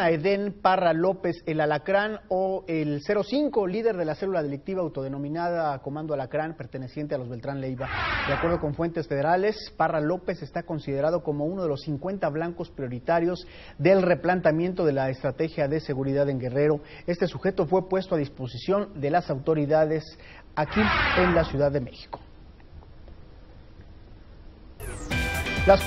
a Edén Parra López, el Alacrán o el 05, líder de la célula delictiva autodenominada Comando Alacrán, perteneciente a los Beltrán Leiva. De acuerdo con fuentes federales, Parra López está considerado como uno de los 50 blancos prioritarios del replanteamiento de la estrategia de seguridad en Guerrero. Este sujeto fue puesto a disposición de las autoridades aquí en la Ciudad de México. Las...